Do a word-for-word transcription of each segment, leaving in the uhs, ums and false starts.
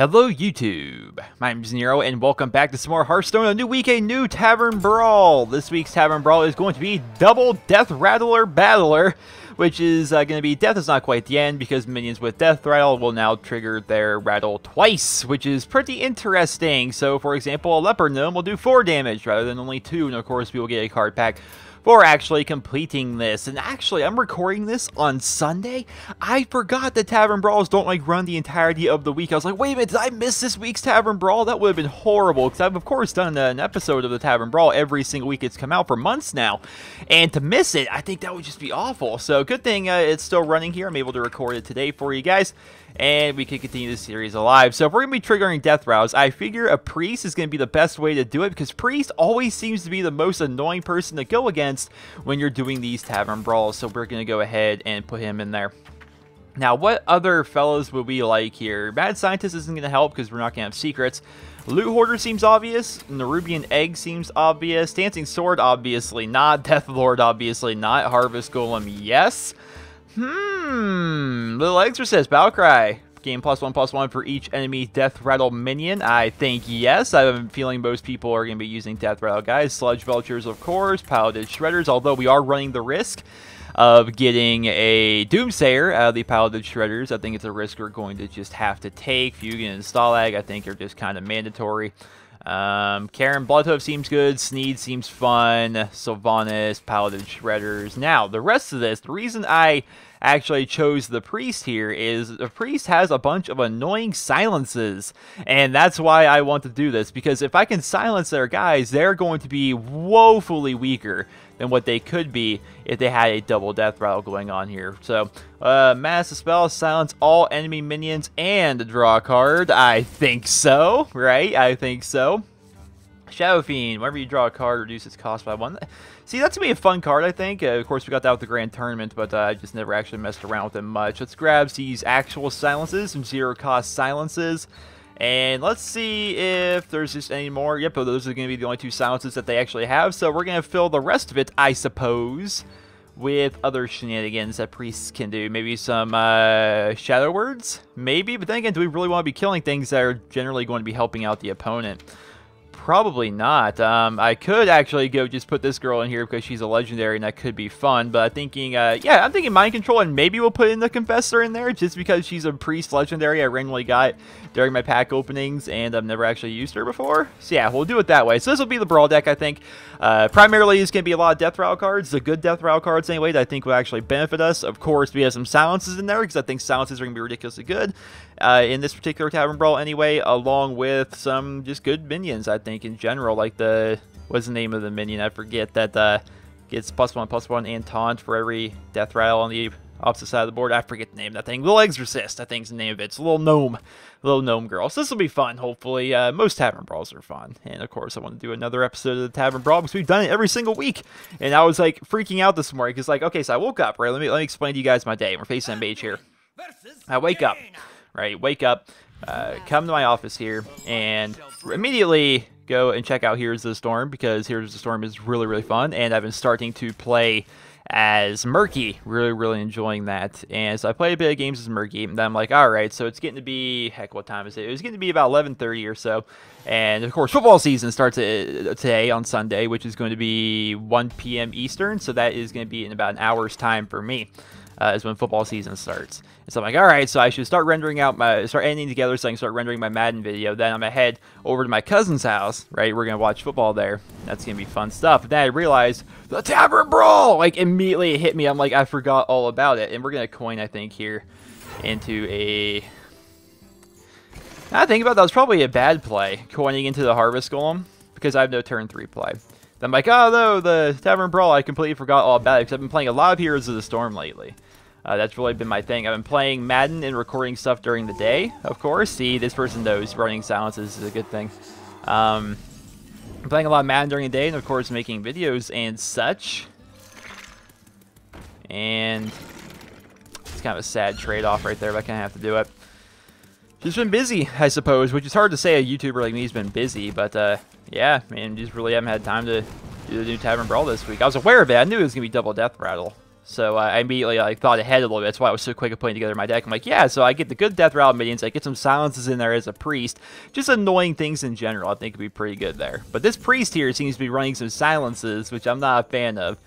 Hello YouTube, my name's Nero and welcome back to some more Hearthstone, a new week, a new Tavern Brawl. This week's Tavern Brawl is going to be Double Death Rattler Battler, which is uh, going to be Death is not quite the end because minions with Death Rattle will now trigger their rattle twice, which is pretty interesting. So for example, a Leper Gnome will do four damage rather than only two, and of course we will get a card pack for actually completing this. And actually, I'm recording this on Sunday. I forgot that Tavern Brawls don't like run the entirety of the week. I was like, wait a minute, did I miss this week's Tavern Brawl? That would have been horrible, because I've of course done an episode of the Tavern Brawl every single week. It's come out for months now, and to miss it, I think that would just be awful. So good thing uh, it's still running here. I'm able to record it today for you guys, and we can continue this series alive. So if we're going to be triggering Death Rattles, I figure a Priest is going to be the best way to do it, because Priest always seems to be the most annoying person to go against when you're doing these Tavern Brawls. So we're going to go ahead and put him in there. Now, what other fellows would we like here? Mad Scientist isn't going to help because we're not going to have secrets. Loot Hoarder seems obvious. Nerubian Egg seems obvious. Dancing Sword, obviously not. Death Lord, obviously not. Harvest Golem, yes. Hmm. Little Exorcist, Battlecry. Gain plus one plus one for each enemy Death Rattle minion. I think yes. I have a feeling most people are going to be using Death Rattle guys. Sludge Vultures, of course. Piloted Shredders, although we are running the risk of getting a Doomsayer out of the Piloted Shredders. I think it's a risk we're going to just have to take. Fugen and Stalagg, I think, are just kind of mandatory. Um, Karen Bloodhoof seems good. Sneed seems fun. Sylvanas, Piloted Shredders. Now, the rest of this, the reason I actually chose the Priest here is the Priest has a bunch of annoying silences, and that's why I want to do this, because if I can silence their guys, they're going to be woefully weaker than what they could be if they had a double death rattle going on here. So uh, Mass Dispel, silence all enemy minions and draw a card. I think so, right? I think so. Shadow Fiend, whenever you draw a card, reduce its cost by one. See, that's going to be a fun card, I think. Uh, of course, we got that with the Grand Tournament, but uh, I just never actually messed around with them much. Let's grab these actual silences, some zero-cost silences, and let's see if there's just any more. Yep, those are going to be the only two silences that they actually have, so we're going to fill the rest of it, I suppose, with other shenanigans that priests can do. Maybe some uh, Shadow Words? Maybe, but then again, do we really want to be killing things that are generally going to be helping out the opponent? Probably not. Um, I could actually go just put this girl in here because she's a legendary and that could be fun, but I'm thinking, uh, yeah, I'm thinking Mind Control, and maybe we'll put in the Confessor in there just because she's a priest legendary I randomly got during my pack openings and I've never actually used her before. So yeah, we'll do it that way. So this will be the Brawl deck, I think. Uh, primarily, it's going to be a lot of Death Rattle cards, the good Death Rattle cards anyway, that I think will actually benefit us. Of course, we have some silences in there because I think silences are going to be ridiculously good uh, in this particular Tavern Brawl anyway, along with some just good minions, I think. In general, like the what's the name of the minion? I forget that uh, gets plus one, plus one, and taunt for every death rattle on the opposite side of the board. I forget the name of that thing. Little Exorcist, I think's the name of it. It's a little gnome, little gnome girl. So this will be fun. Hopefully, uh, most Tavern Brawls are fun, and of course, I want to do another episode of the Tavern Brawl because we've done it every single week. And I was like freaking out this morning because, like, okay, so I woke up. Right, let me let me explain to you guys my day. We're facing a mage here. I wake up. Right, wake up. Uh, come to my office here and immediately go and check out Heroes of the Storm, because Heroes of the Storm is really, really fun, and I've been starting to play as Murky. Really, really enjoying that. And so I played a bit of games as Murky, and then I'm like, alright, so it's getting to be, heck, what time is it? It was getting to be about eleven thirty or so, and of course football season starts today on Sunday, which is going to be one P M Eastern, so that is going to be in about an hour's time for me. Uh, is when football season starts. And so I'm like, all right, so I should start rendering out my, start editing together so I can start rendering my Madden video. Then I'm going to head over to my cousin's house, right? We're going to watch football there. That's going to be fun stuff. But then I realized, the Tavern Brawl! Like, immediately it hit me. I'm like, I forgot all about it. And we're going to coin, I think, here into a... Now I think about that, was probably a bad play, coining into the Harvest Golem, because I have no turn three play. Then I'm like, oh, no, the Tavern Brawl, I completely forgot all about it, because I've been playing a lot of Heroes of the Storm lately. Uh, that's really been my thing. I've been playing Madden and recording stuff during the day, of course. See, this person knows running silences is a good thing. Um, I'm playing a lot of Madden during the day and, of course, making videos and such. And it's kind of a sad trade-off right there, but I kind of have to do it. Just been busy, I suppose, which is hard to say. A YouTuber like me has been busy, but uh, yeah, man, just really haven't had time to do the new Tavern Brawl this week. I was aware of it. I knew it was going to be Double Death Rattle. So uh, I immediately like thought ahead a little bit. That's why I was so quick at putting together my deck. I'm like, yeah, so I get the good Death Rattle minions. I get some silences in there as a priest. Just annoying things in general. I think would be pretty good there. But this priest here seems to be running some silences, which I'm not a fan of.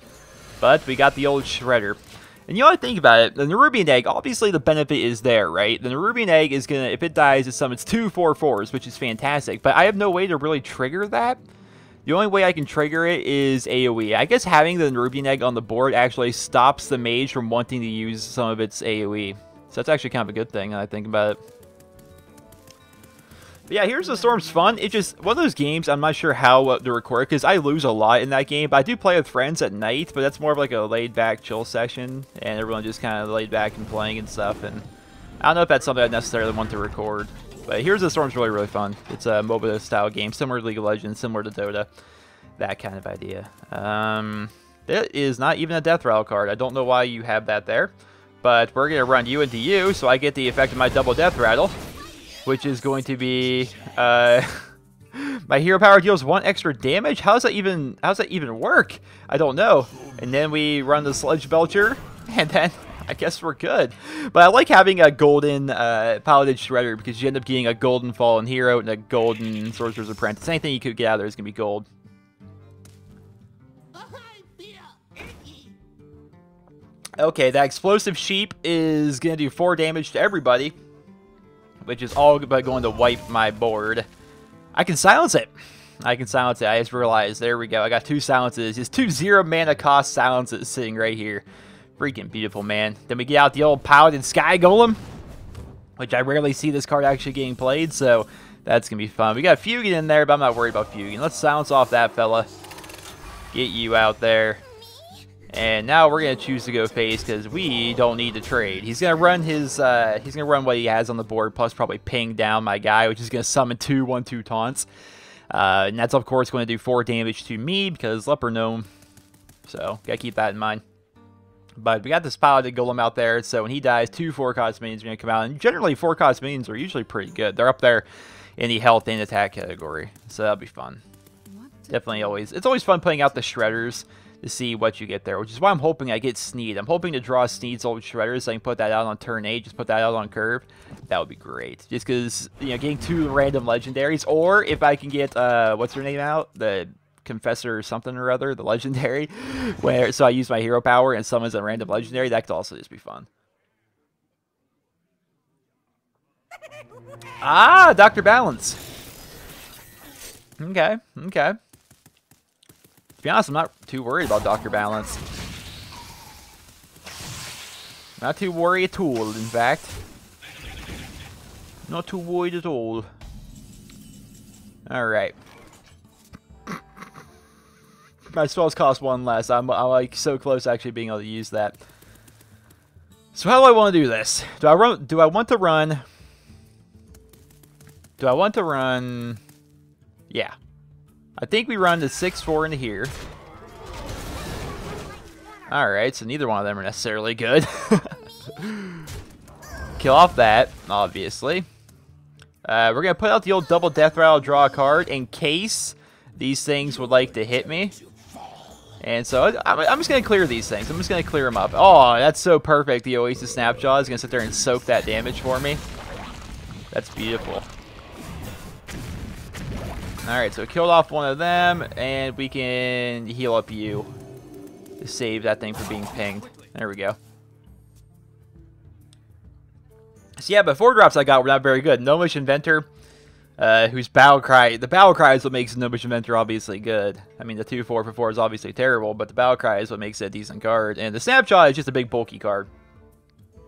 But we got the old Shredder. And you ought to think about it. The Nerubian Egg, obviously the benefit is there, right? The Nerubian Egg is going to, if it dies, it summons two four fours, which is fantastic. But I have no way to really trigger that. The only way I can trigger it is AoE. I guess having the Nerubian Egg on the board actually stops the mage from wanting to use some of its AoE. So that's actually kind of a good thing, I think about it. But yeah, Heroes of the Storm's fun. It's just one of those games I'm not sure how to record, because I lose a lot in that game. But I do play with friends at night, but that's more of like a laid-back chill session. And everyone just kind of laid back and playing and stuff. And I don't know if that's something I necessarily want to record. But Heroes of the Storm's really, really fun. It's a MOBA-style game, similar to League of Legends, similar to Dota. That kind of idea. Um, that is not even a Death Rattle card. I don't know why you have that there. But we're going to run you into you, so I get the effect of my double Death Rattle, which is going to be... Uh, my hero power deals one extra damage? How does that even, how does that even work? I don't know. And then we run the Sludge Vulture, and then... I guess we're good. But I like having a golden uh, Piloted Shredder, because you end up getting a golden Fallen Hero and a golden Sorcerer's Apprentice. Anything you could get out of there is going to be gold. Okay, that Explosive Sheep is going to do four damage to everybody, which is all but going to wipe my board. I can silence it. I can silence it. I just realized. There we go. I got two silences. It's two zero mana cost silences sitting right here. Freaking beautiful, man. Then we get out the old Piloted Sky Golem, which I rarely see this card actually getting played, so that's going to be fun. We got Fugen in there, but I'm not worried about Fugen. Let's silence off that fella. Get you out there. And now we're going to choose to go face, because we don't need to trade. He's going to run his, uh, he's going to run what he has on the board, plus probably ping down my guy, which is going to summon two one two taunts. Uh, and that's, of course, going to do four damage to me, because Leper Gnome. So, got to keep that in mind. But we got this Piloted Golem out there, so when he dies, two four-cost minions are going to come out. And generally, four-cost minions are usually pretty good. They're up there in the health and attack category, so that'll be fun. Definitely always. It's always fun playing out the Shredders to see what you get there, which is why I'm hoping I get Sneed. I'm hoping to draw Sneed's Old Shredder so I can put that out on turn eight, just put that out on curve. That would be great. Just because, you know, getting two random legendaries, or if I can get, uh, what's her name out? The... Confessor or something or other, the legendary, where so I use my hero power and summons a random legendary. That could also just be fun. Ah, Doctor Balance. Okay, okay. To be honest, I'm not too worried about Doctor Balance. Not too worried at all, in fact. Not too worried at all. All right. My spells cost one less. I'm, I'm like so close to actually being able to use that. So how do I want to do this? Do I run? Do I want to run? Do I want to run? Yeah, I think we run the six four into here. All right, so neither one of them are necessarily good. Kill off that, obviously. Uh, we're gonna put out the old double Death Rattle, draw a card in case these things would like to hit me. And so I'm just going to clear these things. I'm just going to clear them up. Oh, that's so perfect. The Oasis Snapjaw is going to sit there and soak that damage for me. That's beautiful. All right, so killed off one of them, and we can heal up you to save that thing from being pinged. There we go. So yeah, but four drops I got were not very good. Gnomish Inventor. Uh, whose battle cry, the battle cry is what makes Gnomish Inventor obviously good. I mean, the two four four is obviously terrible, but the battle cry is what makes it a decent card. And the Snapshot is just a big bulky card.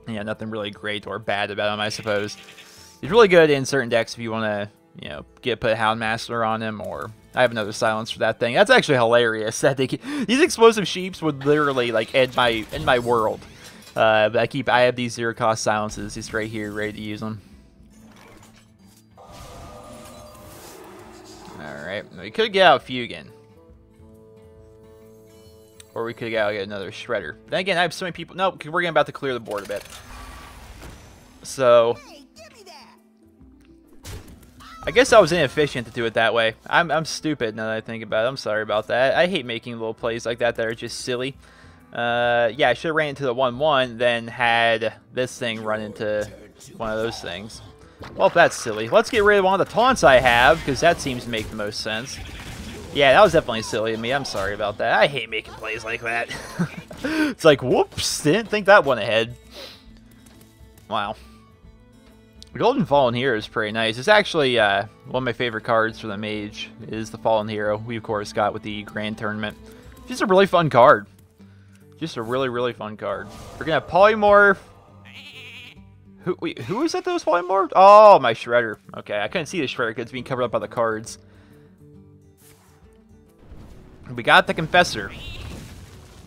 Yeah, nothing really great or bad about him, I suppose. He's really good in certain decks if you want to, you know, get put Houndmaster on him, or I have another silence for that thing. That's actually hilarious. That they can, these explosive sheeps would literally like end my end my world. Uh, but I keep I have these zero cost silences just right here, ready to use them. Alright, we could get out Fugen. Or we could get out get another Shredder. Then again, I have so many people. No, we're getting about to clear the board a bit. So, I guess I was inefficient to do it that way. I'm, I'm stupid now that I think about it. I'm sorry about that. I hate making little plays like that that are just silly. Uh, yeah, I should have ran into the one one, then had this thing run into one of those things. Well, that's silly. Let's get rid of one of the taunts I have, because that seems to make the most sense. Yeah, that was definitely silly of me. I'm sorry about that. I hate making plays like that. It's like, whoops, didn't think that one ahead. Wow. The Golden Fallen Hero is pretty nice. It's actually uh, one of my favorite cards for the Mage is the Fallen Hero. We, of course, got with the Grand Tournament. Just a really fun card. Just a really, really fun card. We're going to Polymorph. Who, wait, who is it that was Polymorphed? Oh, my Shredder. Okay, I couldn't see the Shredder because it's being covered up by the cards. We got the Confessor.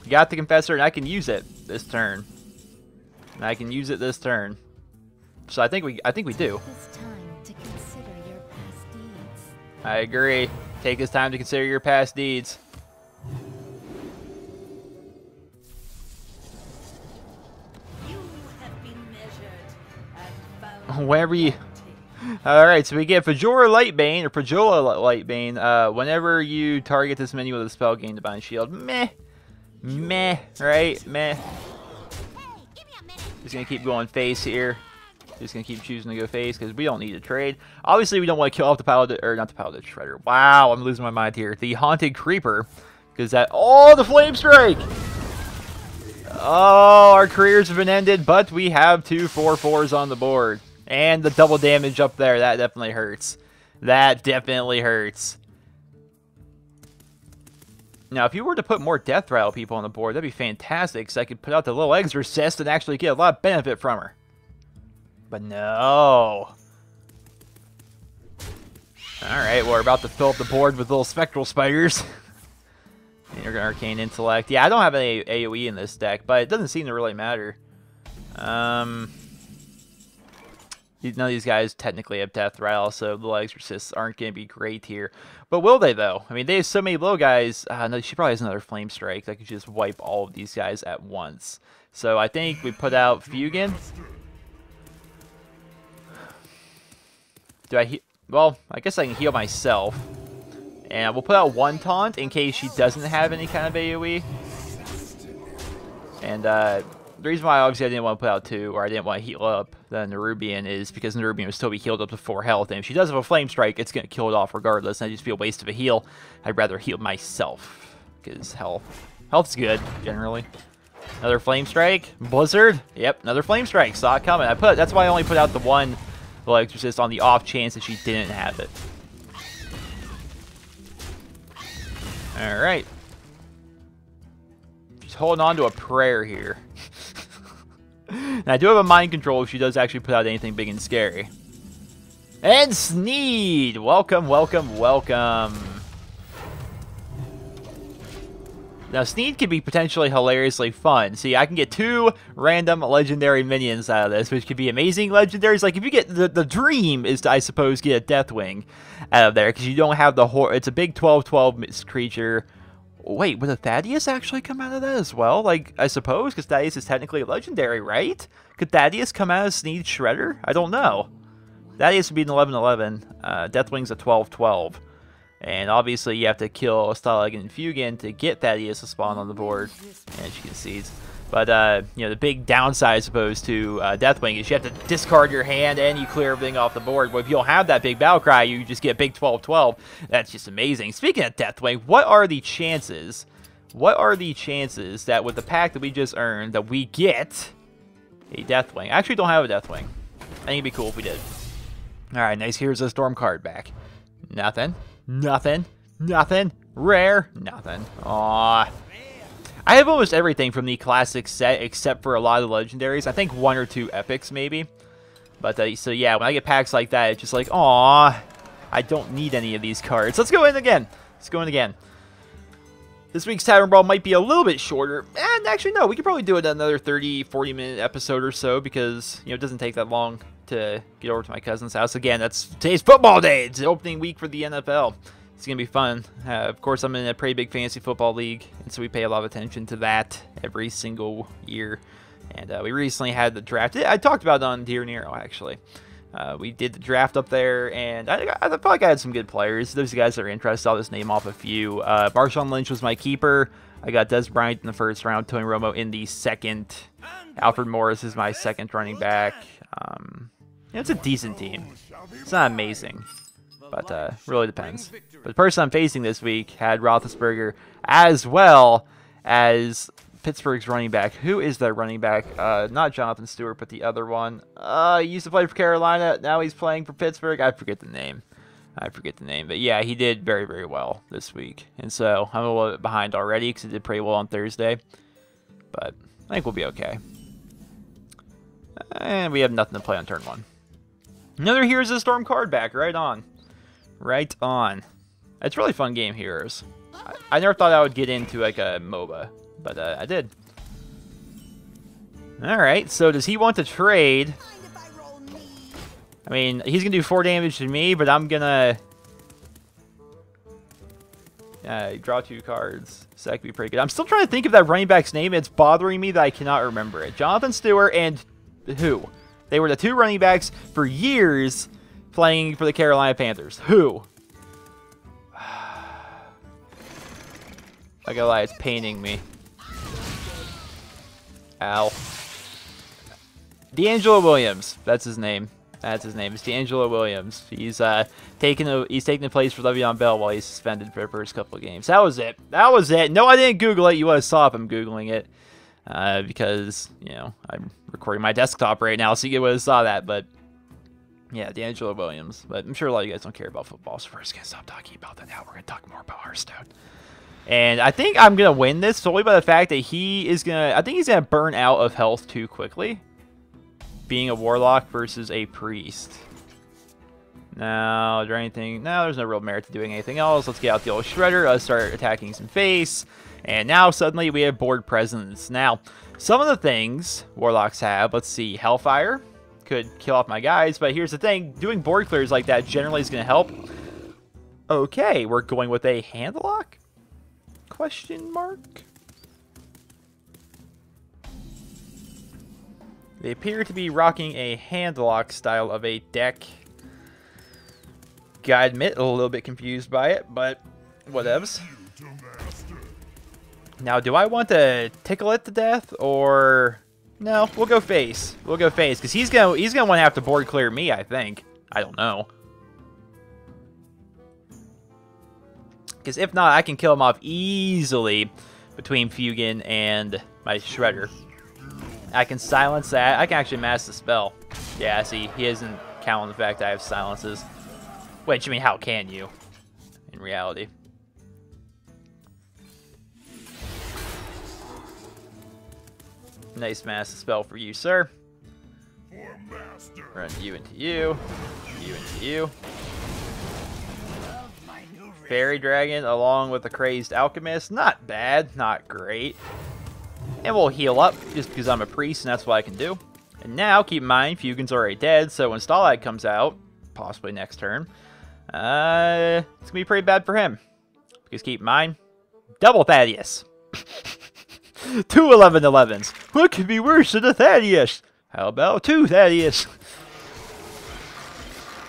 We got the Confessor, and I can use it this turn. And I can use it this turn. So I think we, I think we do. I agree. Take this time to consider your past deeds. You have been measured and found whenever you. All right, so we get Fajora Lightbane or Fajola Lightbane. Uh, whenever you target this minion with a spell, gain Divine Shield. Meh, meh, right, meh. Just gonna keep going face here. Just gonna keep choosing to go face because we don't need to trade. Obviously, we don't want to kill off the Piloted or not the Piloted Shredder. Wow, I'm losing my mind here. The Haunted Creeper, because that oh the Flame Strike. Oh, our careers have been ended, but we have two four fours on the board. And the double damage up there, that definitely hurts. That definitely hurts. Now, if you were to put more Death Rattle people on the board, that'd be fantastic, because I could put out the Little Exorcist and actually get a lot of benefit from her. But no. Alright, we're about to fill up the board with little Spectral Spiders. And you're going to Arcane Intellect. Yeah, I don't have any AoE in this deck, but it doesn't seem to really matter. Um... None of these guys technically have Death Rattle, so the Exorcists aren't going to be great here. But will they, though? I mean, they have so many low guys. Uh, no, she probably has another Flame Strike that could just wipe all of these guys at once. So I think we put out Fugen. Do I heal? Well, I guess I can heal myself. And we'll put out one taunt in case she doesn't have any kind of AoE. And, uh... the reason why obviously I didn't want to put out two, or I didn't want to heal up the Nerubian, is because Nerubian would still be healed up to four health, and if she does have a Flame Strike, it's going to kill it off regardless, and it'd just be a waste of a heal. I'd rather heal myself, because health. Health's good, generally. Another Flame Strike? Blizzard? Yep, another Flame Strike. Saw it coming. I put, that's why I only put out the one Little Exorcist on the off chance that she didn't have it. Alright. She's holding on to a prayer here. And I do have a Mind Control if she does actually put out anything big and scary. And Sneed! Welcome, welcome, welcome. Now, Sneed could be potentially hilariously fun. See, I can get two random legendary minions out of this, which could be amazing legendaries. Like, if you get... The, the dream is to, I suppose, get a Deathwing out of there, because you don't have the... Hor it's a big twelve twelve creature... Wait, would a Thaddius actually come out of that as well? Like, I suppose, because Thaddius is technically legendary, right? Could Thaddius come out of Sneed's Shredder? I don't know. Thaddius would be an eleven eleven. Uh, Deathwing's a twelve twelve. And obviously, you have to kill Stalagg and Fugen to get Thaddius to spawn on the board. And she concedes. But, uh, you know, the big downside, I suppose, to uh, Deathwing is you have to discard your hand and you clear everything off the board. Well, if you don't have that big battle cry, you just get big twelve twelve. That's just amazing. Speaking of Deathwing, what are the chances, what are the chances that with the pack that we just earned, that we get a Deathwing? I actually don't have a Deathwing. I think it'd be cool if we did. All right, nice. Here's a Storm card back. Nothing. Nothing. Nothing. Rare. Nothing. Aww. I have almost everything from the classic set, except for a lot of the legendaries. I think one or two epics, maybe. But, uh, so yeah, when I get packs like that, it's just like, aw, I don't need any of these cards. Let's go in again. Let's go in again. This week's Tavern Brawl might be a little bit shorter. And actually, no, we could probably do it another thirty, forty minute episode or so, because, you know, it doesn't take that long to get over to my cousin's house. Again, that's today's football day. It's the opening week for the N F L. It's going to be fun. Uh, of course, I'm in a pretty big fantasy football league, and so we pay a lot of attention to that every single year. And uh, we recently had the draft. I talked about it on Dear Nero, actually. Uh, we did the draft up there, and I, I felt like I had some good players. Those guys that are interested, I'll just name off a few. Uh, Marshawn Lynch was my keeper. I got Des Bryant in the first round, Tony Romo in the second. Alfred Morris is my second running back. Um, it's a decent team. It's not amazing, but uh, really depends. But the person I'm facing this week had Roethlisberger as well as Pittsburgh's running back. Who is their running back? Uh, not Jonathan Stewart, but the other one. Uh, he used to play for Carolina. Now he's playing for Pittsburgh. I forget the name. I forget the name. But yeah, he did very, very well this week. And so I'm a little bit behind already because he did pretty well on Thursday. But I think we'll be okay. And we have nothing to play on turn one. Another Heroes of the Storm card back. Right on. Right on. It's a really fun game, Heroes. I, I never thought I would get into like a MOBA. But uh, I did. Alright, so does he want to trade? I mean, he's going to do four damage to me, but I'm going to uh, draw two cards. So that could be pretty good. I'm still trying to think of that running back's name. It's bothering me that I cannot remember it. Jonathan Stewart and who? They were the two running backs for years playing for the Carolina Panthers. Who? I gotta lie, it's paining me. Ow. D'Angelo Williams. That's his name. That's his name. It's D'Angelo Williams. He's uh taking a, he's taking the place for Le'Veon Bell while he's suspended for the first couple of games. That was it. That was it. No, I didn't Google it. You would have saw if I'm Googling it. Uh, because, you know, I'm recording my desktop right now, so you would have saw that, but yeah, D'Angelo Williams. But I'm sure a lot of you guys don't care about football, so we're just gonna stop talking about that now. We're gonna talk more about Hearthstone. And I think I'm going to win this solely by the fact that he is going to... I think he's going to burn out of health too quickly. Being a warlock versus a priest. Now, is there anything... No, there's no real merit to doing anything else. Let's get out the old shredder. Let's start attacking some face. And now, suddenly, we have board presence. Now, some of the things warlocks have... Let's see. Hellfire could kill off my guys. But here's the thing. Doing board clears like that generally is going to help. Okay, we're going with a handlock? Question mark? They appear to be rocking a handlock style of a deck. Gotta admit, a little bit confused by it, but whatevs. Now, do I want to tickle it to death, or no? We'll go face. We'll go face because he's gonna he's gonna want to have to board clear me. I think. I don't know. Because if not, I can kill him off easily between Fugen and my Shredder. I can silence that. I can actually mass the spell. Yeah, see, he isn't counting the fact that I have silences. Which, I mean, how can you? In reality. Nice mass the spell for you, sir. Run you into you. You into you. Fairy Dragon along with the Crazed Alchemist. Not bad, not great. And we'll heal up just because I'm a priest and that's what I can do. And now, keep in mind, Fugen's already dead, so when Stalagg comes out, possibly next turn, uh, it's going to be pretty bad for him. Because keep in mind, double Thaddius. Two eleven elevens. What could be worse than a Thaddius? How about two Thaddius?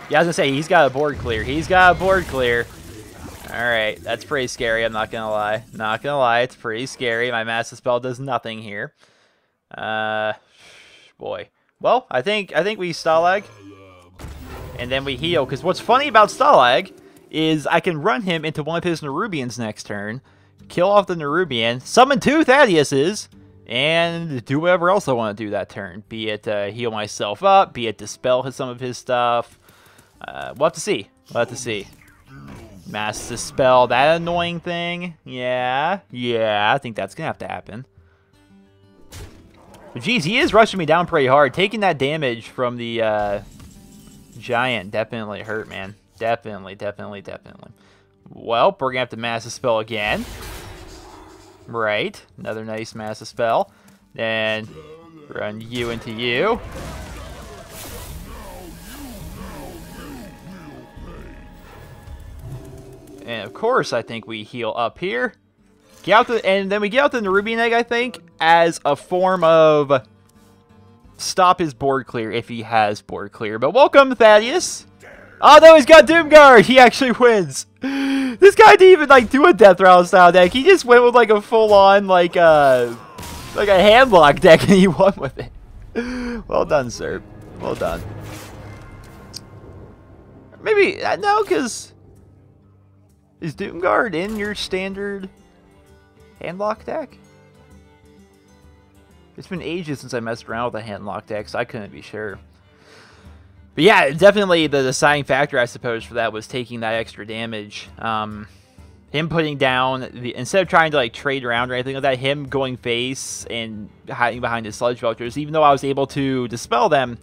Yeah, I was going to say, he's got a board clear. He's got a board clear. Alright, that's pretty scary, I'm not gonna lie. Not gonna lie, it's pretty scary. My Master Spell does nothing here. Uh, boy. Well, I think I think we Stalag, and then we heal. Because what's funny about Stalag is I can run him into one of his Nerubians next turn, kill off the Nerubian, summon two Thaddiuses, and do whatever else I want to do that turn. Be it uh, heal myself up, be it dispel his, some of his stuff. Uh, we'll have to see. We'll have to see. Mass Dispel, that annoying thing. Yeah, yeah, I think that's going to have to happen. But geez, he is rushing me down pretty hard. Taking that damage from the uh, Giant definitely hurt, man. Definitely, definitely, definitely. Well, we're going to have to Mass Dispel again. Right, another nice Mass Dispel. Then run you into you. And of course, I think we heal up here. Get out the, and then we get out the Nerubian Egg, I think, as a form of stop his board clear if he has board clear. But welcome, Thaddius. Oh, no, he's got Doomguard. He actually wins. This guy didn't even, like, do a Death Rattle style deck. He just went with, like, a full-on, like, uh, like a handlock deck, and he won with it. Well done, sir. Well done. Maybe, no, because... Is Doomguard in your standard handlock deck? It's been ages since I messed around with a handlock deck, so I couldn't be sure. But yeah, definitely the deciding factor, I suppose, for that was taking that extra damage. Um, him putting down, the, instead of trying to like trade around or anything like that, him going face and hiding behind his Sludge Vultures, even though I was able to dispel them,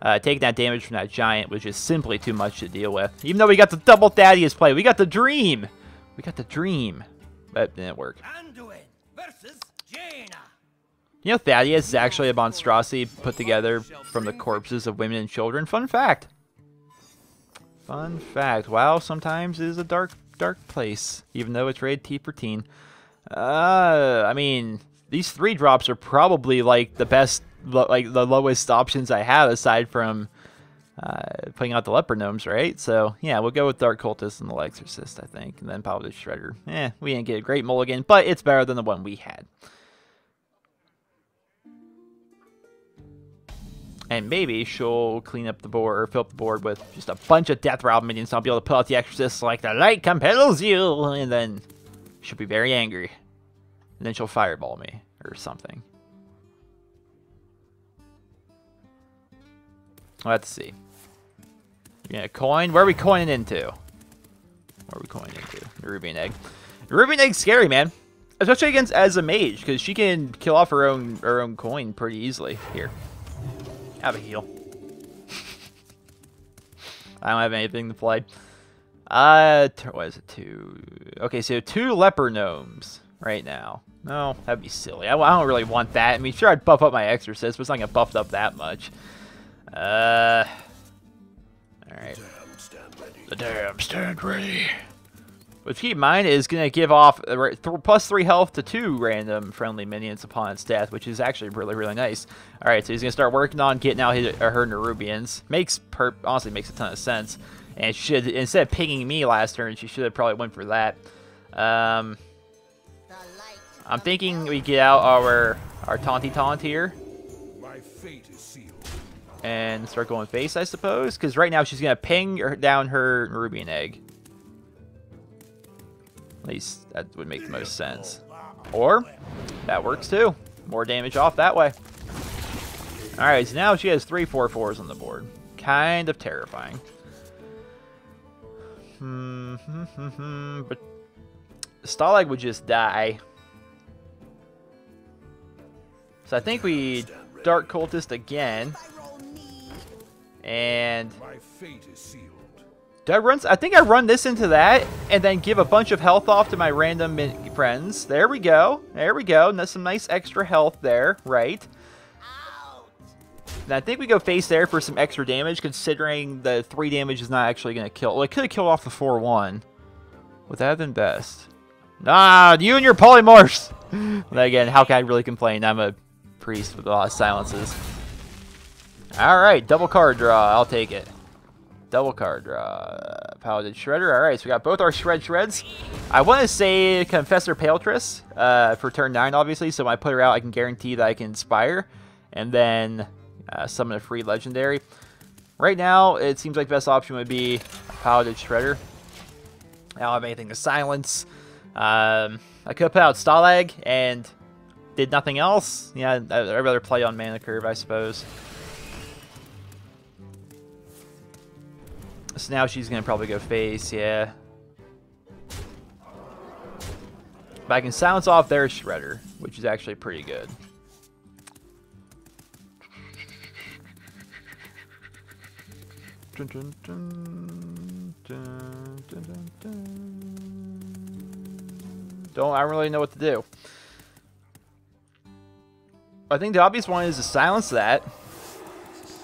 uh, taking that damage from that Giant was just simply too much to deal with. Even though we got the double Thaddius play, we got the dream! We got the dream, but it didn't work. Anduin versus Jaina. You know, Thaddius is actually a monstrosity put together from the corpses of women and children. Fun fact. Fun fact. WoW sometimes is a dark, dark place, even though it's rated T for teen. Uh, I mean, these three drops are probably like the best, like the lowest options I have aside from uh, putting out the Leper Gnomes, right? So yeah, we'll go with Dark Cultist and Little Exorcist, I think, and then Piloted Shredder. Eh, we didn't get a great mulligan, but it's better than the one we had. And maybe she'll clean up the board, or fill up the board with just a bunch of Death Rattle minions, so I'll be able to pull out the Exorcist like the light compels you, and then she'll be very angry. And then she'll fireball me, or something. Let's see. Yeah, coin? Where are we coining into? Where are we coining into? Nerubian Egg. Nerubian Egg's scary, man. Especially against as a mage, because she can kill off her own, her own coin pretty easily. Here. Have a heal. I don't have anything to play. Uh, what is it? Two. Okay, so two Leper Gnomes right now. No, that'd be silly. I, I don't really want that. I mean, sure, I'd buff up my Exorcist, but it's not gonna buff up that much. Uh. All right. The damn stand ready. Which, keep in mind, is gonna give off th plus three health to two random friendly minions upon its death, which is actually really, really nice. All right, so he's gonna start working on getting out his, or her Nerubians. Makes per honestly makes a ton of sense. And she should, instead of pinging me last turn, she should have probably went for that. Um, I'm thinking we get out our our taunty taunt here, and start going face, I suppose, because right now she's gonna ping her, down her Nerubian Egg. At least that would make the most sense. Or, that works too. More damage off that way. Alright, so now she has three four fours on the board. Kind of terrifying. Hmm, hmm, hmm, hmm. But Stalag would just die. So I think we Dark Cultist again. And... I, run, I think I run this into that, and then give a bunch of health off to my random friends. There we go. There we go. And that's some nice extra health there, right? And I think we go face there for some extra damage, considering the three damage is not actually going to kill. Well, it could have killed off the four one. Would that have been best? Nah, you and your polymorphs! But again, how can I really complain? I'm a priest with a lot of silences. Alright, double card draw. I'll take it. Double card draw. Piloted Shredder. Alright, so we got both our Shred Shreds. I want to say Confessor Paletress uh, for turn nine, obviously. So when I put her out, I can guarantee that I can Inspire. And then uh, summon a free Legendary. Right now, it seems like the best option would be Piloted Shredder. I don't have anything to silence. Um, I could put out Stalag and did nothing else. Yeah, I'd rather play on Mana Curve, I suppose. So now she's going to probably go face, yeah. But I can silence off their Shredder, which is actually pretty good. Dun, dun, dun, dun, dun, dun. Don't, I don't really know what to do. I think the obvious one is to silence that,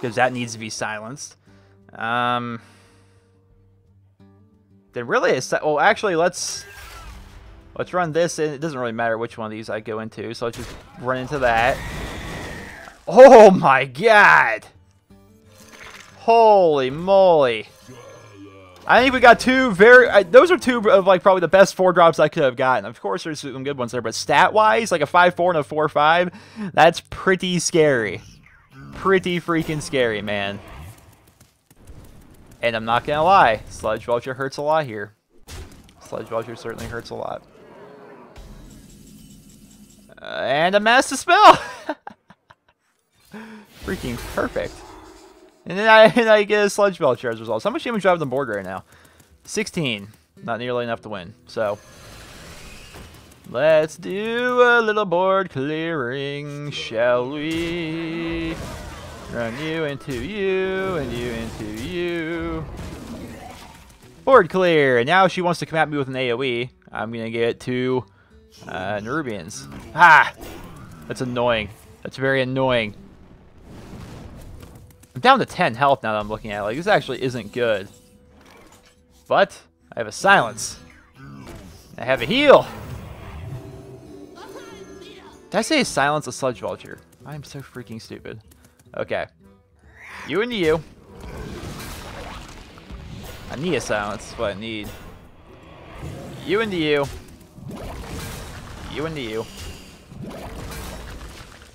because that needs to be silenced. Um... Then really, it's, well, actually, let's let's run this, and it doesn't really matter which one of these I go into, so let's just run into that. Oh my god! Holy moly! I think we got two very... Uh, those are two of, like, probably the best four drops I could have gotten. Of course, there's some good ones there, but stat-wise, like a five four and a four five, that's pretty scary. Pretty freaking scary, man. And I'm not gonna lie, Sludge Vulture hurts a lot here. Sludge Vulture certainly hurts a lot. Uh, and a Mass Dispel! Freaking perfect. And then I, and I get a Sludge Vulture as a result. So how much damage do I have on the board right now? sixteen. Not nearly enough to win. So, let's do a little board clearing, shall we? Run you into you, and you into you. Board clear. And now she wants to come at me with an AoE. I'm going to get two uh, Nerubians. Ah! That's annoying. That's very annoying. I'm down to ten health now that I'm looking at it. Like, this actually isn't good. But I have a silence. I have a heal. Did I say a silence a Sludge Vulture? I'm so freaking stupid. Okay. You into you. I need a silence. That's what I need. You into you. You into you.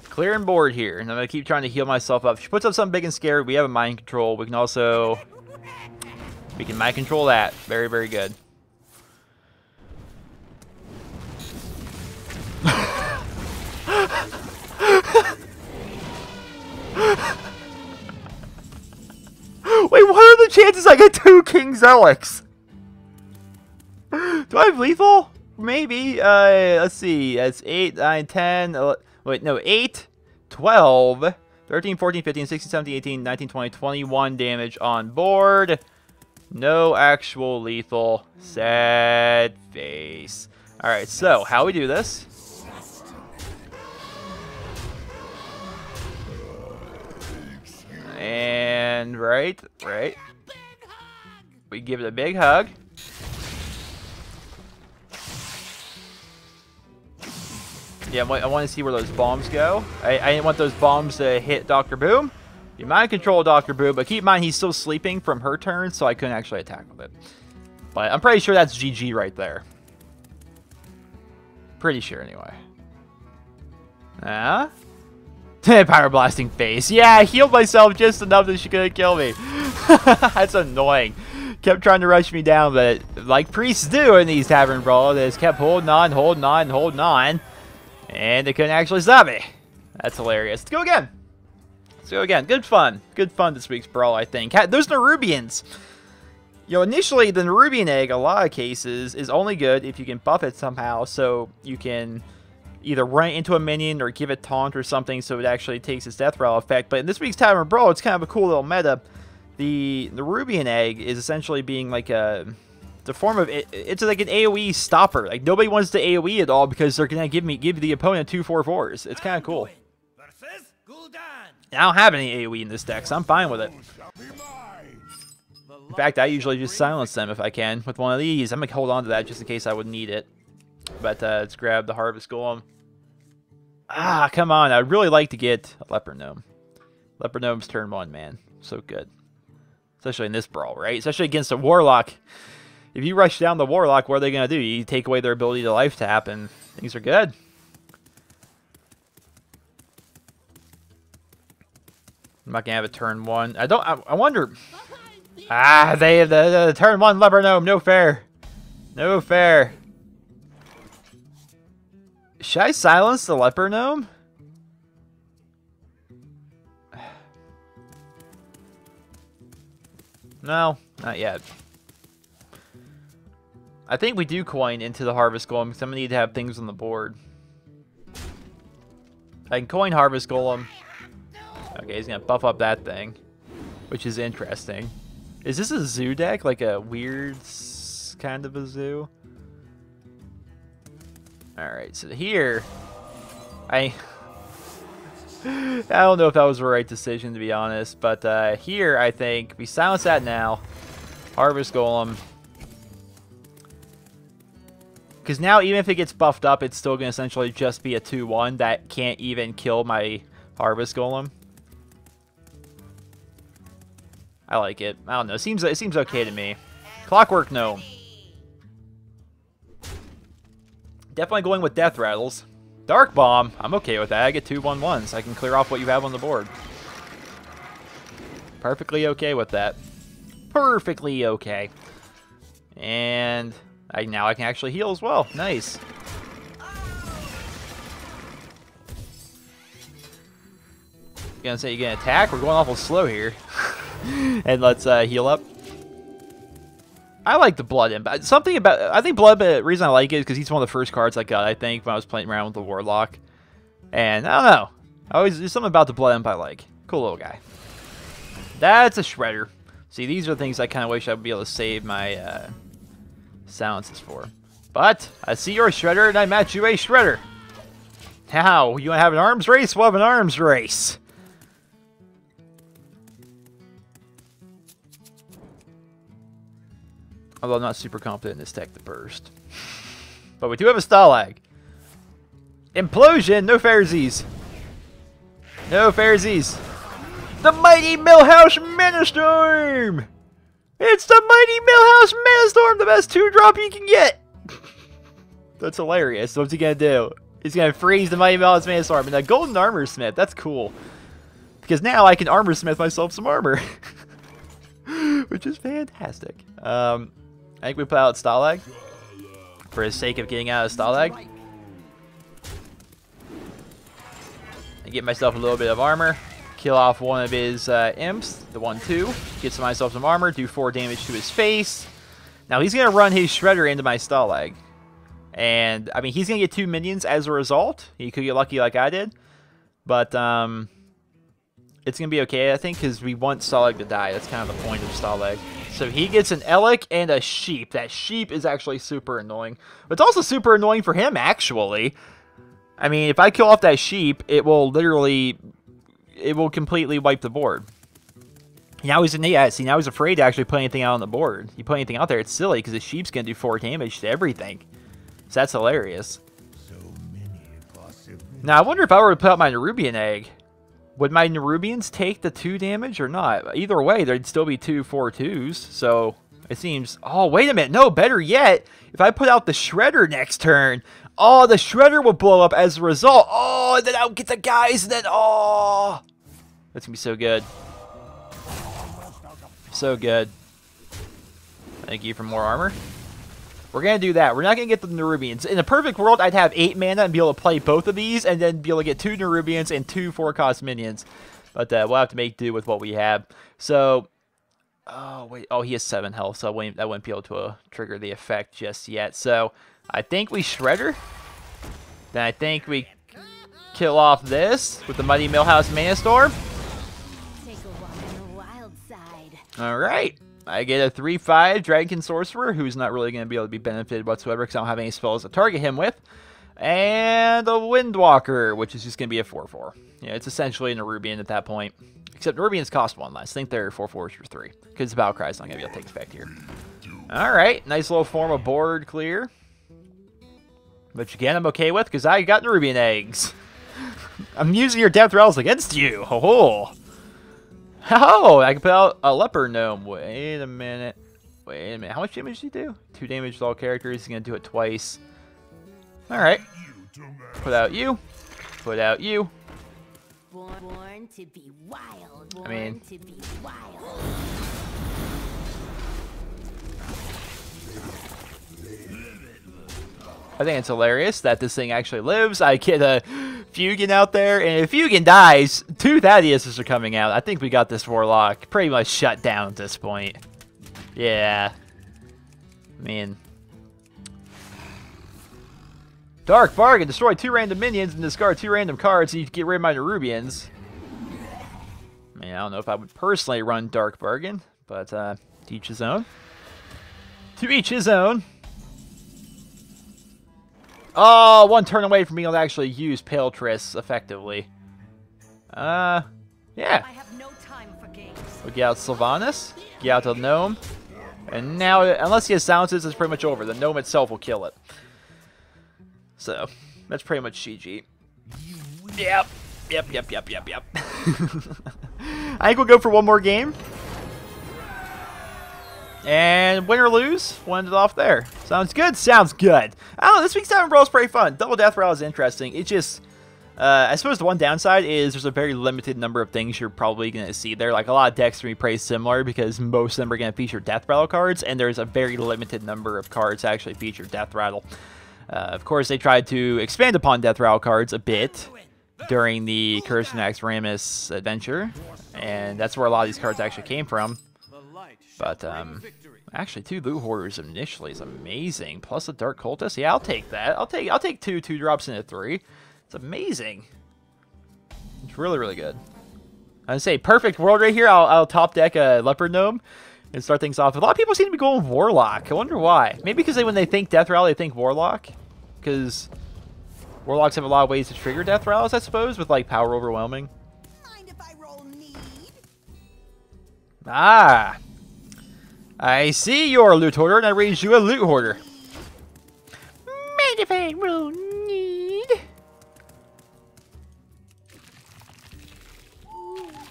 Clear and board here, and I'm gonna keep trying to heal myself up. She puts up something big and scary. We have a mind control. We can also we can mind control that. Very, very good. Wait, what are the chances I get two King Zelix? Do I have lethal? Maybe. Uh, let's see. That's eight, nine, ten. eleven. Wait, no, eight, twelve, thirteen, fourteen, fifteen, sixteen, seventeen, eighteen, nineteen, twenty, twenty-one damage on board. No actual lethal. Sad face. Alright, so how we do this? And right, right. We give it a big hug. Yeah, I want to see where those bombs go. I, I didn't want those bombs to hit Doctor Boom. You mind control Doctor Boom, but keep in mind he's still sleeping from her turn, so I couldn't actually attack with it. But I'm pretty sure that's G G right there. Pretty sure, anyway. Huh? Power blasting face. Yeah, I healed myself just enough that she couldn't kill me. That's annoying. Kept trying to rush me down, but like priests do in these Tavern Brawl, they just kept holding on, holding on, holding on. And they couldn't actually stop me. That's hilarious. Let's go again. Let's go again. Good fun. Good fun this week's brawl, I think. Those Nerubians. You know, initially, the Nerubian Egg, a lot of cases, is only good if you can buff it somehow. So you can either run into a minion or give it taunt or something so it actually takes its death rattle effect. But in this week's Tavern Brawl, it's kind of a cool little meta. The Nerubian Egg is essentially being like a... The form of it, it's like an AoE stopper. Like nobody wants to AoE at all because they're gonna give me give the opponent two four fours. It's kind of cool. I don't have any AoE in this deck, so I'm fine with it. In fact, I usually just silence them if I can with one of these. I'm gonna hold on to that just in case I would need it. But uh, let's grab the Harvest Golem. Ah, come on! I'd really like to get a Leper Gnome. Leper Gnome's turn one, man, so good. Especially in this brawl, right? Especially against a Warlock. If you rush down the Warlock, what are they going to do? You take away their ability to life tap, and things are good. I'm not going to have a turn one. I don't... I, I wonder... Ah, they... The, the, the turn one Leper Gnome. No fair. No fair. Should I silence the Leper Gnome? No, not yet. I think we do coin into the Harvest Golem because I'm going to need to have things on the board. I can coin Harvest Golem. Okay, he's going to buff up that thing, which is interesting. Is this a zoo deck? Like a weird kind of a zoo? Alright, so here... I... I don't know if that was the right decision, to be honest. But uh, here, I think, we silence that now. Harvest Golem... Because now, even if it gets buffed up, it's still going to essentially just be a two one that can't even kill my Harvest Golem. I like it. I don't know. It seems it seems okay to me. Clockwork Gnome. Definitely going with Death Rattles. Dark Bomb. I'm okay with that. I get two one ones. I can clear off what you have on the board. Perfectly okay with that. Perfectly okay. And I, now I can actually heal as well. Nice. You're gonna say you're gonna attack? We're going awful slow here. And let's uh, heal up. I like the Blood Imp. Something about I think Blood Imp, the reason I like it is because he's one of the first cards I got, I think, when I was playing around with the Warlock. And I don't know. I always there's something about the Blood Imp I like. Cool little guy. That's a Shredder. See, these are the things I kind of wish I'd be able to save my uh, silences for. But I see you're a Shredder and I match you a Shredder. How? You want to have an arms race? We'll have an arms race. Although I'm not super confident in this tech to burst. But we do have a Stalag. Implosion! No Pharisees! No Pharisees! The mighty Millhouse Manastorm! It's the mighty Millhouse Manastorm! The best two drop you can get! That's hilarious. What's he gonna do? He's gonna freeze the mighty Millhouse Manastorm. And a golden armor smith. That's cool. Because now I can armor smith myself some armor. Which is fantastic. Um... I think we put out Stalag for the sake of getting out of Stalag. I get myself a little bit of armor. Kill off one of his uh, imps, the one two. Get myself some armor, do four damage to his face. Now he's going to run his Shredder into my Stalag. And, I mean, he's going to get two minions as a result. He could get lucky like I did. But, um... it's going to be okay, I think, because we want Stalag to die. That's kind of the point of Stalag. So he gets an Elec and a Sheep. That Sheep is actually super annoying. But it's also super annoying for him, actually. I mean, if I kill off that Sheep, it will literally... it will completely wipe the board. Now he's... yeah, see, now he's afraid to actually put anything out on the board. You put anything out there, it's silly, because the Sheep's going to do four damage to everything. So that's hilarious. So many possible... Now, I wonder if I were to put out my Nerubian Egg. Would my Nerubians take the two damage or not? Either way, there'd still be two four twos, so it seems... oh, wait a minute. No, better yet, if I put out the Shredder next turn, oh, the Shredder will blow up as a result. Oh, and then I'll get the guys, and then... oh, that's going to be so good. So good. Thank you for more armor. We're going to do that. We're not going to get the Nerubians. In a perfect world, I'd have eight mana and be able to play both of these and then be able to get two Nerubians and two four cost minions. But uh, we'll have to make do with what we have. So, oh, wait. Oh, he has seven health, so I wouldn't, I wouldn't be able to uh, trigger the effect just yet. So, I think we Shredder. Then I think we kill off this with the mighty Millhouse Manastorm. All right. I get a three five Dragonkin Sorcerer, who's not really going to be able to be benefited whatsoever because I don't have any spells to target him with. And a Windwalker, which is just going to be a four four. Yeah, it's essentially a Nerubian at that point. Except Nerubians cost one less. I think they're four fours or three. Because the Battlecry's not going to be able to take effect here. Alright, nice little form of board clear. Which again, I'm okay with because I got Nerubian Eggs. I'm using your Death Rattles against you. Ho ho! Oh, I can put out a Leper Gnome. Wait a minute. Wait a minute. How much damage did he do? Two damage to all characters. He's going to do it twice. All right. Put out you. Put out you. Born to be wild. Born I mean. To be wild. I think it's hilarious that this thing actually lives. I get a... Fugen out there, and if Fugen dies, two Thaddiuses are coming out. I think we got this Warlock pretty much shut down at this point. Yeah. I mean... Dark Bargain. Destroy two random minions and discard two random cards and you get rid of my Nerubians. I mean, I don't know if I would personally run Dark Bargain, but uh, to each his own. To each his own. Oh, one turn away from being able to actually use Paletress effectively. Uh, yeah. I have no time for games. We'll get out Sylvanas, get out the Gnome, and now, unless he has silences, it's pretty much over. The Gnome itself will kill it. So, that's pretty much G G. Yep. Yep, yep, yep, yep, yep. I think we'll go for one more game. And win or lose, we'll end it off there. Sounds good? Sounds good. I don't know, this week's Tavern Brawl is pretty fun. Double Death Rattler is interesting. It just... Uh, I suppose the one downside is there's a very limited number of things you're probably going to see there. Like, a lot of decks are going to be pretty similar because most of them are going to feature Death Rattle cards, and there's a very limited number of cards that actually feature Death Rattle. Uh, of course, they tried to expand upon Death Rattle cards a bit during the Curse and Axramus adventure, and that's where a lot of these cards actually came from. But, um, actually, two Loot Hoarders initially is amazing. Plus a Dark Cultist. Yeah, I'll take that. I'll take, I'll take two two-drops into three. It's amazing. It's really, really good. I'd say perfect world right here. I'll, I'll top deck a Leopard Gnome and start things off. A lot of people seem to be going Warlock. I wonder why. Maybe because they, when they think Death Rattle, they think Warlock. Because Warlocks have a lot of ways to trigger Death Rattles, I suppose, with like Power Overwhelming. Mind if I roll need? Ah. I see you're a Loot Hoarder, and I raised you a Loot Hoarder. Mind if I roll need?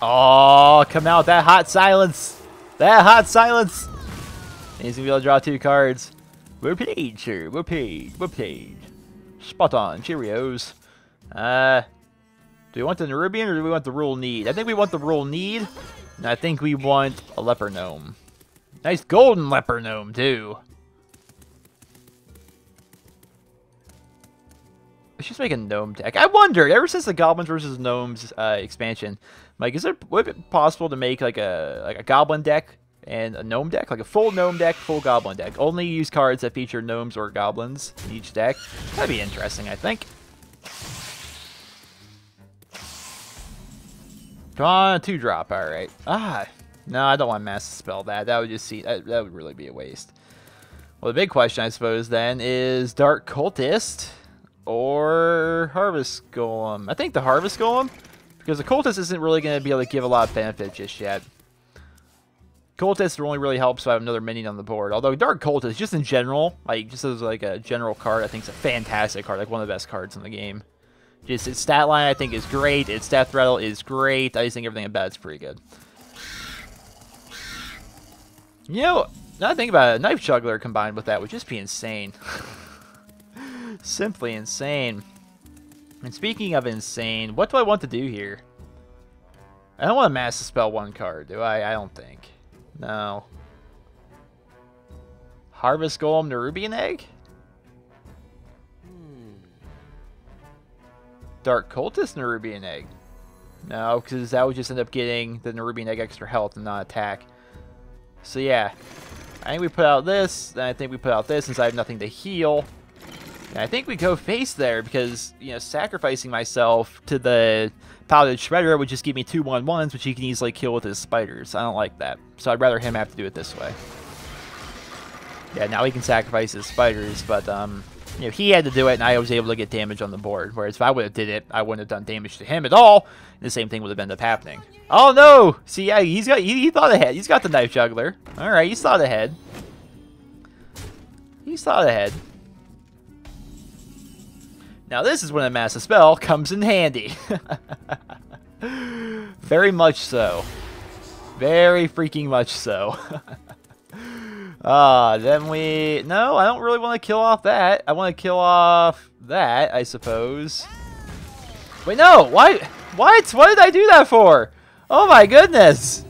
Oh, come out, that hot silence. That hot silence. And he's going to be able to draw two cards. We're paid, sir. We're paid. We're paid. Spot on. Cheerios. Uh, do we want the Nerubian or do we want the Rule Need? I think we want the Rule Need. And I think we want a Leper Gnome. Nice golden Leper Gnome, too. Let's just make a gnome deck. I wondered, ever since the Goblins versus Gnomes uh, expansion, like, is it would it be possible to make like a like a goblin deck and a gnome deck, like a full gnome deck, full goblin deck? Only use cards that feature gnomes or goblins in each deck. That'd be interesting, I think. Come on, two drop. All right. Ah, no, I don't want Mass Dispel that. That would just see that, that would really be a waste. Well, the big question, I suppose, then is Dark Cultist or Harvest Golem. I think the Harvest Golem, because the Cultist isn't really going to be able to give a lot of benefit just yet. Cultist only really helps if I have another minion on the board. Although Dark Cultist, just in general, like just as like a general card, I think it's a fantastic card, like one of the best cards in the game. Just its stat line, I think, is great. Its death rattle is great. I just think everything about it's pretty good. You know, now I think about it, Knife Juggler combined with that would just be insane. Simply insane. And speaking of insane, what do I want to do here? I don't want to Mass Dispel one card, do I? I don't think. No. Harvest Golem, Nerubian Egg? Dark Cultist, Nerubian Egg? No, because that would just end up getting the Nerubian Egg extra health and not attack. So yeah, I think we put out this, and I think we put out this since I have nothing to heal. And I think we go face there because, you know, sacrificing myself to the Piloted Shredder would just give me two one ones, which he can easily kill with his spiders. I don't like that. So I'd rather him have to do it this way. Yeah, now he can sacrifice his spiders, but, um, you know, he had to do it, and I was able to get damage on the board. Whereas if I would have did it, I wouldn't have done damage to him at all, and the same thing would have ended up happening. Oh, no! See, yeah, he's got, he, he thought ahead. He's got the Knife Juggler. All right, he's thought ahead. He's thought ahead. Now this is when a Mass Dispel comes in handy. Very much so. Very freaking much so. Ah, uh, then we... No, I don't really want to kill off that. I want to kill off that, I suppose. Wait, no! Why? What? What did I do that for? Oh my goodness!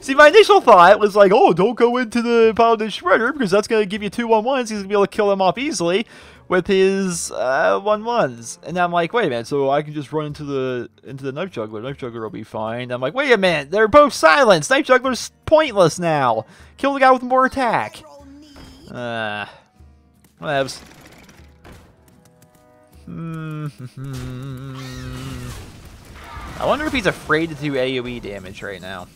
See, my initial thought was like, oh, don't go into the Piloted Shredder because that's going to give you two one ones. He's going to be able to kill him off easily with his uh, one ones, and I'm like, wait a minute. So I can just run into the into the Knife Juggler. Knife Juggler will be fine. And I'm like, wait a minute. They're both silenced. Knife Juggler's pointless now. Kill the guy with more attack. Uh, whatevs. Mm-hmm. I wonder if he's afraid to do A O E damage right now.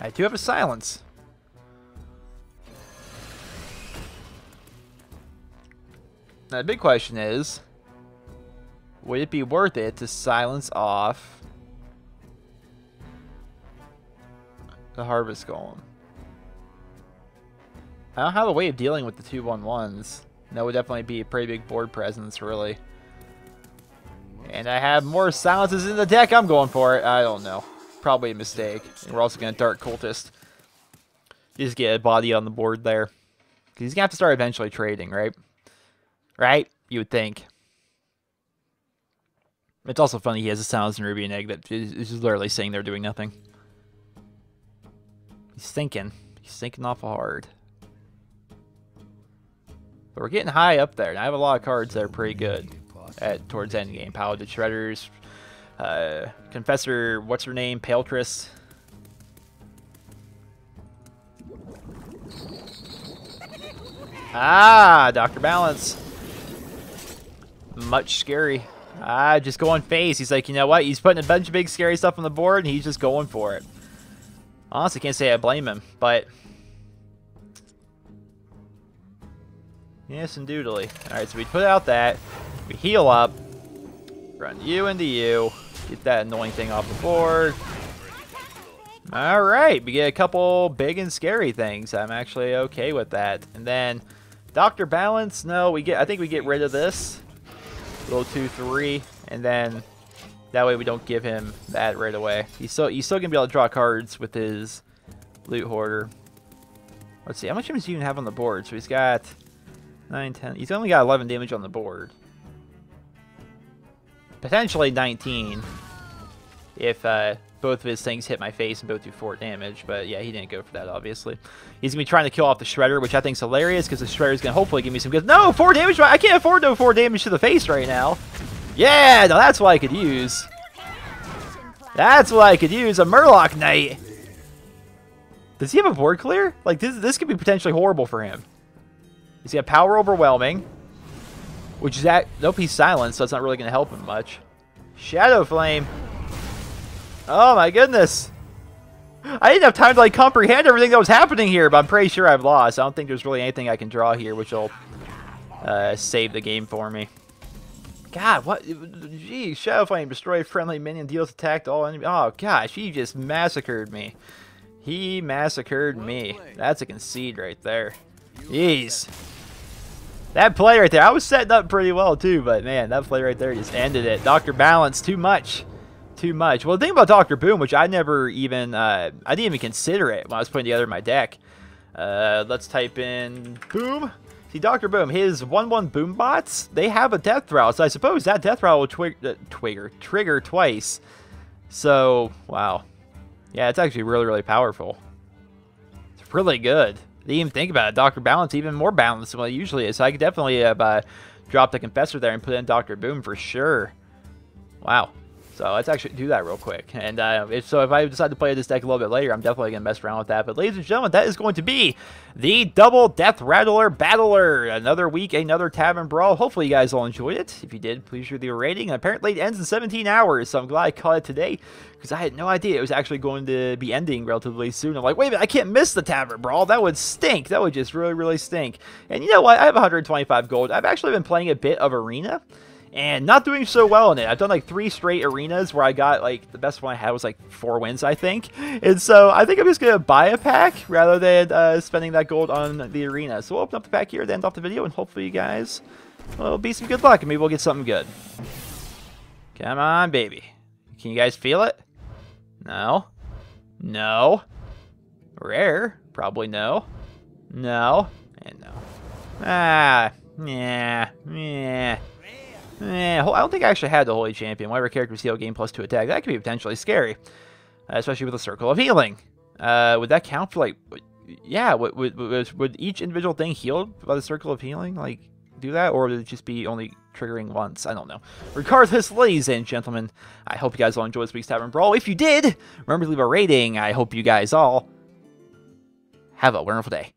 I do have a silence. Now, the big question is, would it be worth it to silence off the Harvest Golem? I don't have a way of dealing with the two one ones. That would definitely be a pretty big board presence, really. And And I have more silences in the deck. I'm going for it. I don't know. Probably a mistake. And we're also going to Dark Cultist. Just get a body on the board there. Because he's going to have to start eventually trading, right? Right? You would think. It's also funny he has a silence and Ruby and Egg that is just literally sitting there doing nothing. He's thinking. He's thinking awful hard. But we're getting high up there. And I have a lot of cards that are pretty good at towards end game. Piloted Shredders. Uh, Confessor, what's her name? Paletress. Ah, Doctor Balance. Much scary. Ah, just going phase. He's like, you know what? He's putting a bunch of big scary stuff on the board, and he's just going for it. Honestly, can't say I blame him, but... yes, and doodly. Alright, so we put out that. We heal up. Run you into you. Get that annoying thing off the board. Alright, we get a couple big and scary things. I'm actually okay with that. And then, Doctor Balance, no, we get. I think we get rid of this. Little two, three, and then that way we don't give him that right away. He's still, he's still going to be able to draw cards with his Loot Hoarder. Let's see, how much damage do you even have on the board? So he's got nine, ten. He's only got eleven damage on the board. Potentially nineteen if uh, both of his things hit my face and both do four damage. But yeah, he didn't go for that, obviously. He's going to be trying to kill off the Shredder, which I think is hilarious because the Shredder is going to hopefully give me some good... no, four damage! I can't afford no four damage to the face right now. Yeah, now that's what I could use. That's what I could use, a Murloc Knight. Does he have a board clear? Like, this, this could be potentially horrible for him. He's got Power Overwhelming. Which is that? Nope, he's silent, so it's not really going to help him much. Shadow Flame. Oh my goodness. I didn't have time to like comprehend everything that was happening here, but I'm pretty sure I've lost. I don't think there's really anything I can draw here which will uh, save the game for me. God, what? Geez, Shadow Flame. Destroy friendly minion, deals attack to all enemies. Oh gosh, he just massacred me. He massacred me. That's a concede right there. Jeez. That play right there, I was setting up pretty well too, but man, that play right there just ended it. Doctor Balance, too much. Too much. Well, the thing about Doctor Boom, which I never even, uh, I didn't even consider it when I was putting together my deck. Uh, let's type in Boom. See, Doctor Boom, his one one Boom bots, they have a death rattle, so I suppose that death rattle will twig uh, twigger, trigger twice. So, wow. Yeah, it's actually really, really powerful. It's really good. Didn't even think about it. Doctor Balance, even more balanced than what it usually is. So I could definitely have uh, dropped the Confessor there and put in Doctor Boom for sure. Wow. So let's actually do that real quick. And uh, if so, if I decide to play this deck a little bit later, I'm definitely going to mess around with that. But ladies and gentlemen, that is going to be the Double Death Rattler Battler. Another week, another Tavern Brawl. Hopefully you guys all enjoyed it. If you did, please leave a rating. And apparently it ends in seventeen hours, so I'm glad I caught it today. Because I had no idea it was actually going to be ending relatively soon. I'm like, wait a minute, I can't miss the Tavern Brawl. That would stink. That would just really, really stink. And you know what? I have one hundred twenty-five gold. I've actually been playing a bit of Arena. And not doing so well in it. I've done like three straight arenas where I got like, the best one I had was like four wins, I think. And so I think I'm just going to buy a pack rather than uh, spending that gold on the arena. So we'll open up the pack here to end off the video. And hopefully you guys will be some good luck. And maybe we'll get something good. Come on, baby. Can you guys feel it? No. No. Rare. Probably no. No. And no. Ah. Yeah. Yeah. Eh, I don't think I actually had the Holy Champion. Whenever characters heal, gain plus two attack. That could be potentially scary. Uh, especially with a Circle of Healing. Uh, would that count for like... yeah, would, would, would, would each individual thing heal by the Circle of Healing? Like, do that? Or would it just be only triggering once? I don't know. Regardless, ladies and gentlemen, I hope you guys all enjoyed this week's Tavern Brawl. If you did, remember to leave a rating. I hope you guys all have a wonderful day.